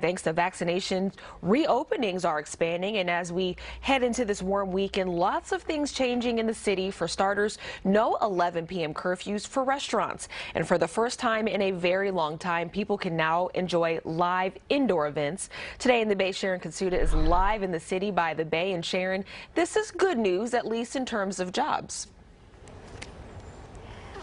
Thanks to vaccinations, reopenings are expanding, and as we head into this warm weekend, lots of things changing in the city. For starters, no 11 p.m. curfews for restaurants, and for the first time in a very long time, people can now enjoy live indoor events. Today in the Bay, Sharon Katsuda is live in the city by the Bay. And Sharon, this is good news, at least in terms of jobs.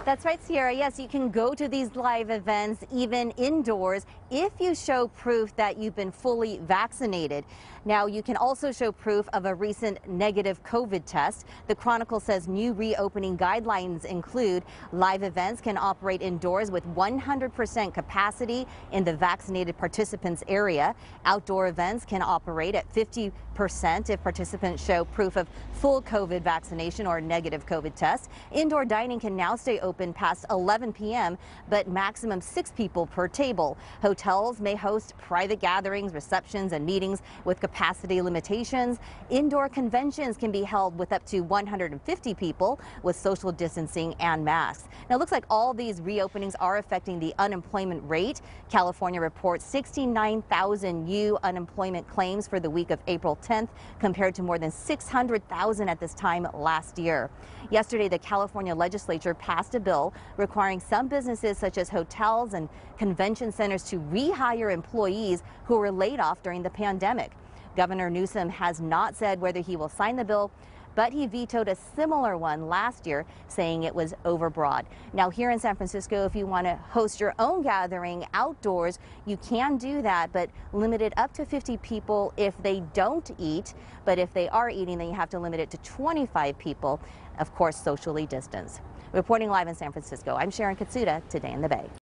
That's right, Sierra. Yes, you can go to these live events, even indoors, if you show proof that you've been fully vaccinated. Now, you can also show proof of a recent negative COVID test. The Chronicle says new reopening guidelines include live events can operate indoors with 100% capacity in the vaccinated participants area. Outdoor events can operate at 50% if participants show proof of full COVID vaccination or negative COVID test. Indoor dining can now stay open past 11 p.m., but maximum 6 people per table. Hotels may host private gatherings, receptions, and meetings with capacity limitations. Indoor conventions can be held with up to 150 people with social distancing and masks. Now, it looks like all these reopenings are affecting the unemployment rate. California reports 69,000 new unemployment claims for the week of April 10th, compared to more than 600,000 at this time last year. Yesterday, the California legislature passed a bill requiring some businesses such as hotels and convention centers to rehire employees who were laid off during the pandemic. Governor Newsom has not said whether he will sign the bill, but he vetoed a similar one last year, saying it was overbroad. Now, here in San Francisco, if you want to host your own gathering outdoors, you can do that, but limited up to 50 people if they don't eat. But if they are eating, then you have to limit it to 25 people, of course, socially distanced. Reporting live in San Francisco, I'm Sharon Katsuda, Today in the Bay.